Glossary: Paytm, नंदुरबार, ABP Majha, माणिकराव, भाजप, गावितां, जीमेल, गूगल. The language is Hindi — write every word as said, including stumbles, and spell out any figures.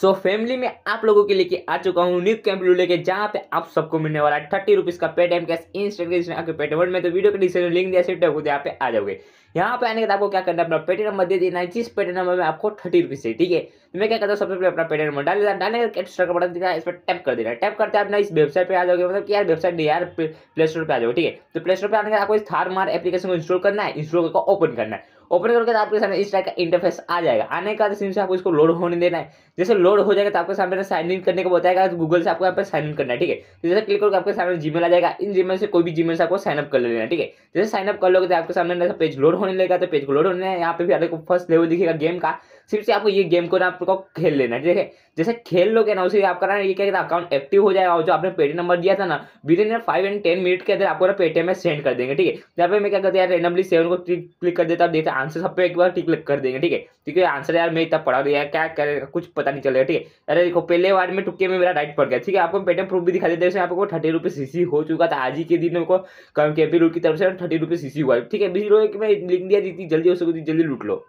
सो फैमिली में आप लोगों के लेके आ चुका हूँ न्यू कैंपलू लेके, जहाँ पे आप सबको मिलने वाला है थर्टी रुपीज़ का पेटीएम कैश इंस्टेंट कैश आपके पेटीएम में। तो वीडियो के डिस्क्रिप्शन लिंक दिया सिर्फ आपको यहाँ पे आ जाओगे। यहाँ पे आने के बाद आपको क्या करना है, अपना पेटीएम नंबर दे देना है, जिस पेटीएम नंबर में आपको थर्टी रुपीज़ चाहिए। ठीक है, तो मैं क्या करता हूँ, सबसे पहले अपना पेटीएम नंबर डाल देता है, डालने का एक्स्ट्रा का बटन दिखा है, इस पर टैप कर देना है। टैप करते अपना इस वेबसाइट पर आ जाओगे, मतलब कि यार वेबसाइट नहीं यार प्ले स्टोर पर आ जाओगे। ठीक है, तो प्ले स्टोर पर आने के आपको इस थार मार एप्लीकेशन को इंस्टॉल करना है, इंस्टॉल करके ओपन करना है। ओपन करके आपके सामने इस टाइप का इंटरफेस आ जाएगा। आने का सिम से आपको इसको लोड होने देना है। जैसे लोड हो जाएगा तो आपके सामने साइन इन करने को बताएगा, तो गूगल से आपको यहाँ पर साइन इन करना है। ठीक है, तो जैसे क्लिक करके आपके सामने जीमेल आ जाएगा, इन जीमेल से कोई भी जीमेल से आपको साइनअप कर लेना है। ठीक है, जैसे साइनअप कर लोगे तो आपके सामने पेज लोड होने लगेगा। तो पेज को लोड होने है, यहाँ पे भी आपको फर्स्ट लेवल दिखेगा गेम का, सिर्फ से आपको ये गेम को ना आपको खेल लेना है। ठीक है, जैसे खेल लोगे ना उसे आपका ना ये क्या कहता है अकाउंट एक्टिव हो जाएगा, और जो आपने पेटीएम नंबर दिया था ना within five and ten minute के अंदर आपको ना पेटीएम में सेंड कर देंगे। ठीक है, यहाँ पे मैं क्या करता है रेंडमली सेवन को क्लिक कर देता, आप देखते आंसर सब पे एक बार क्लिक कर देंगे। ठीक है, क्योंकि आंसर यार मैं इतना पढ़ा दिया क्या करेगा कुछ पता नहीं चलेगा। ठीक है, अरे देखो पहले वार्ड में टुक्के में मेरा राइट पड़ गया। ठीक है, आपको पेटीएम प्रूफ भी दिखा देते हैं, आपको थर्टी रुपीज सीसी हो चुका था। आज ही के दिन को कैंपलू की तरफ से थर्टी रुपीज सीसी हुआ। ठीक है, बीस लोग लिंक दिया, जितनी जल्दी हो सको उतनी जल्दी लूट लो।